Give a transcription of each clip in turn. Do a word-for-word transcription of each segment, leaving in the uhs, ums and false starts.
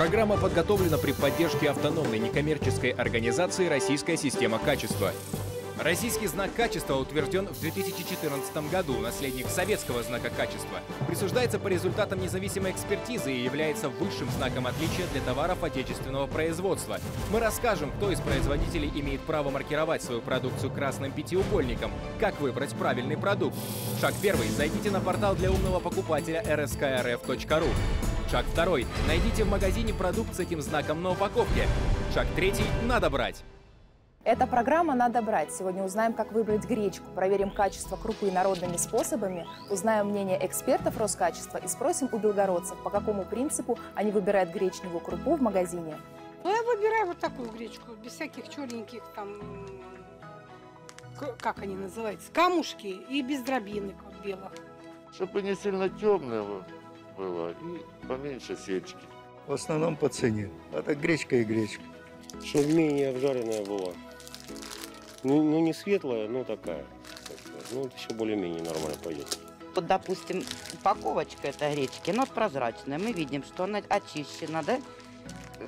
Программа подготовлена при поддержке автономной некоммерческой организации «Российская система качества». Российский знак качества утвержден в две тысячи четырнадцатом году, наследник советского знака качества. Присуждается по результатам независимой экспертизы и является высшим знаком отличия для товаров отечественного производства. Мы расскажем, кто из производителей имеет право маркировать свою продукцию красным пятиугольником, как выбрать правильный продукт. Шаг первый. Зайдите на портал для умного покупателя эр эс ка эр эф точка ру. Шаг второй. Найдите в магазине продукт с этим знаком на упаковке. Шаг третий. Надо брать. Эта программа «Надо брать». Сегодня узнаем, как выбрать гречку, проверим качество крупы народными способами, узнаем мнение экспертов Роскачества и спросим у белгородцев, по какому принципу они выбирают гречневую крупу в магазине. Ну, я выбираю вот такую гречку, без всяких черненьких там, как они называются, камушки и без дробинок белых. Чтобы не сильно темного было и поменьше сечки. В основном по цене. А так гречка и гречка. Чтобы менее обжаренная была. Ну, ну, не светлая, но такая. Ну, это еще более-менее нормально пойдет. Вот, допустим, упаковочка этой гречки, она прозрачная. Мы видим, что она очищена, да?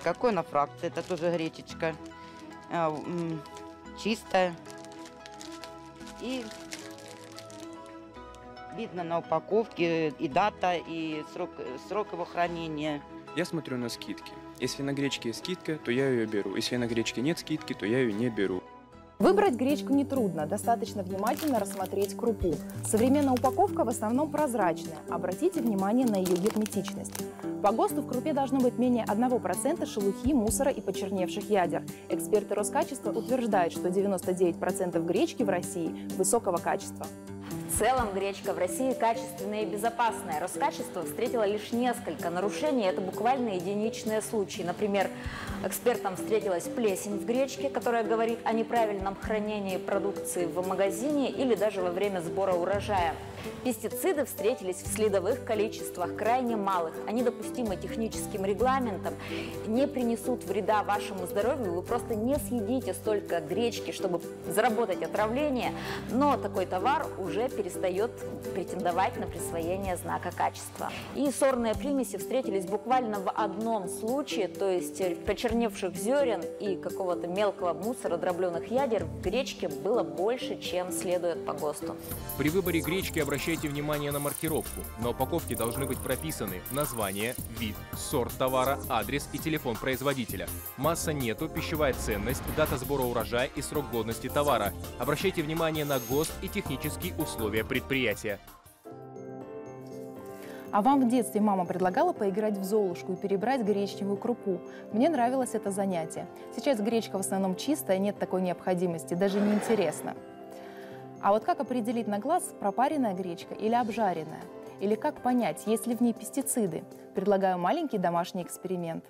Какой она фракции? Это тоже гречечка. Чистая. И видно на упаковке и дата, и срок, срок его хранения. Я смотрю на скидки. Если на гречке есть скидка, то я ее беру. Если на гречке нет скидки, то я ее не беру. Выбрать гречку нетрудно, достаточно внимательно рассмотреть крупу. Современная упаковка в основном прозрачная, обратите внимание на ее герметичность. По ГОСТу в крупе должно быть менее одного процента шелухи, мусора и почерневших ядер. Эксперты Роскачества утверждают, что девяносто девять процентов гречки в России высокого качества. В целом гречка в России качественная и безопасная. Роскачество встретило лишь несколько нарушений. Это буквально единичные случаи. Например, экспертам встретилась плесень в гречке, которая говорит о неправильном хранении продукции в магазине или даже во время сбора урожая. Пестициды встретились в следовых количествах, крайне малых. Они допустимы техническим регламентом, не принесут вреда вашему здоровью. Вы просто не съедите столько гречки, чтобы заработать отравление, но такой товар уже перестает претендовать на присвоение знака качества. И сорные примеси встретились буквально в одном случае, то есть почерневших зерен и какого-то мелкого мусора, дробленых ядер в гречке было больше, чем следует по ГОСТу. При выборе гречки обращайте внимание на маркировку. На упаковке должны быть прописаны название, вид, сорт товара, адрес и телефон производителя. Масса нету, пищевая ценность, дата сбора урожая и срок годности товара. Обращайте внимание на ГОСТ и технические условия предприятия. А вам в детстве мама предлагала поиграть в Золушку и перебрать гречневую крупу. Мне нравилось это занятие. Сейчас гречка в основном чистая, нет такой необходимости, даже не интересно. А вот как определить на глаз, пропаренная гречка или обжаренная? Или как понять, есть ли в ней пестициды? Предлагаю маленький домашний эксперимент.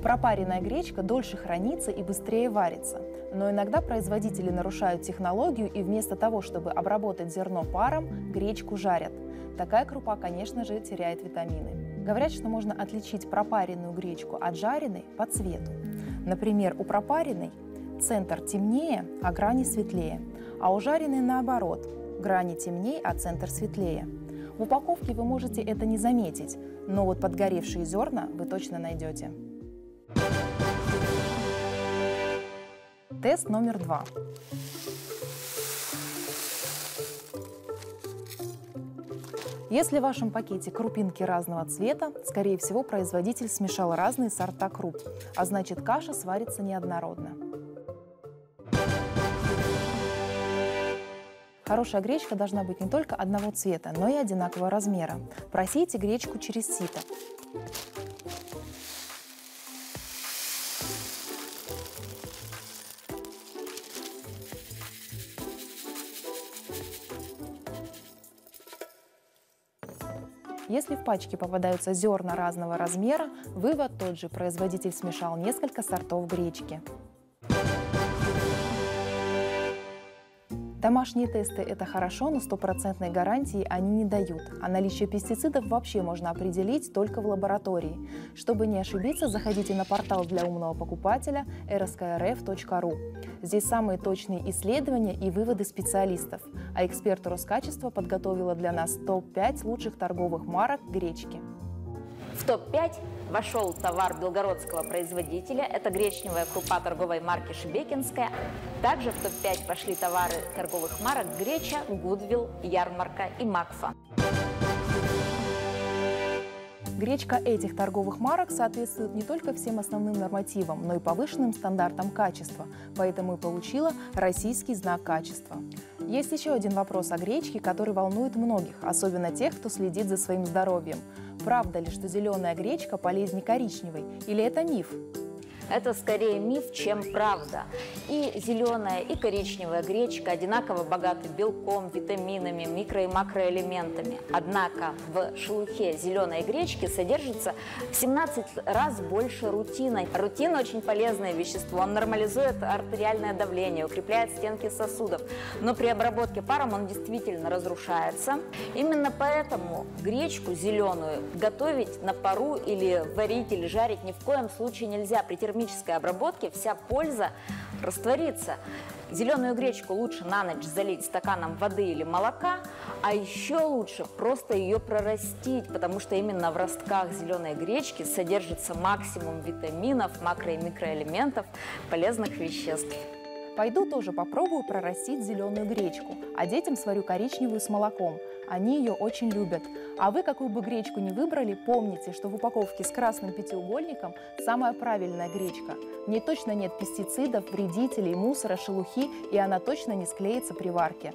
Пропаренная гречка дольше хранится и быстрее варится. Но иногда производители нарушают технологию и вместо того, чтобы обработать зерно паром, гречку жарят. Такая крупа, конечно же, теряет витамины. Говорят, что можно отличить пропаренную гречку от жареной по цвету. Например, у пропаренной центр темнее, а грани светлее, а у жареной наоборот, грани темнее, а центр светлее. В упаковке вы можете это не заметить, но вот подгоревшие зерна вы точно найдете. Тест номер два. Если в вашем пакете крупинки разного цвета, скорее всего, производитель смешал разные сорта круп, а значит, каша сварится неоднородно. Хорошая гречка должна быть не только одного цвета, но и одинакового размера. Просейте гречку через сито. Если в пачке попадаются зерна разного размера, вывод тот же – производитель смешал несколько сортов гречки. Домашние тесты – это хорошо, но стопроцентной гарантии они не дают, а наличие пестицидов вообще можно определить только в лаборатории. Чтобы не ошибиться, заходите на портал для умного покупателя эр эс ка эр эф точка ру. Здесь самые точные исследования и выводы специалистов, а эксперт Роскачества подготовила для нас топ пять лучших торговых марок гречки. В топ пять вошел товар белгородского производителя, это гречневая крупа торговой марки Шебекинская. Также в топ пять пошли товары торговых марок Греча, Гудвил, Ярмарка и Макфа. Гречка этих торговых марок соответствует не только всем основным нормативам, но и повышенным стандартам качества, поэтому и получила российский знак качества. Есть еще один вопрос о гречке, который волнует многих, особенно тех, кто следит за своим здоровьем. Правда ли, что зеленая гречка полезнее коричневой, или это миф? Это скорее миф, чем правда. И зеленая, и коричневая гречка одинаково богаты белком, витаминами, микро- и макроэлементами. Однако в шелухе зеленой гречки содержится в семнадцать раз больше рутина. Рутин – очень полезное вещество. Он нормализует артериальное давление, укрепляет стенки сосудов. Но при обработке паром он действительно разрушается. Именно поэтому гречку зеленую готовить на пару или варить, или жарить ни в коем случае нельзя. При термической обработке вся польза растворится. Зеленую гречку лучше на ночь залить стаканом воды или молока, а еще лучше просто ее прорастить, потому что именно в ростках зеленой гречки содержится максимум витаминов, макро- и микроэлементов, полезных веществ. Пойду тоже попробую прорастить зеленую гречку, а детям сварю коричневую с молоком. Они ее очень любят. А вы, какую бы гречку ни выбрали, помните, что в упаковке с красным пятиугольником самая правильная гречка. В ней точно нет пестицидов, вредителей, мусора, шелухи, и она точно не склеится при варке.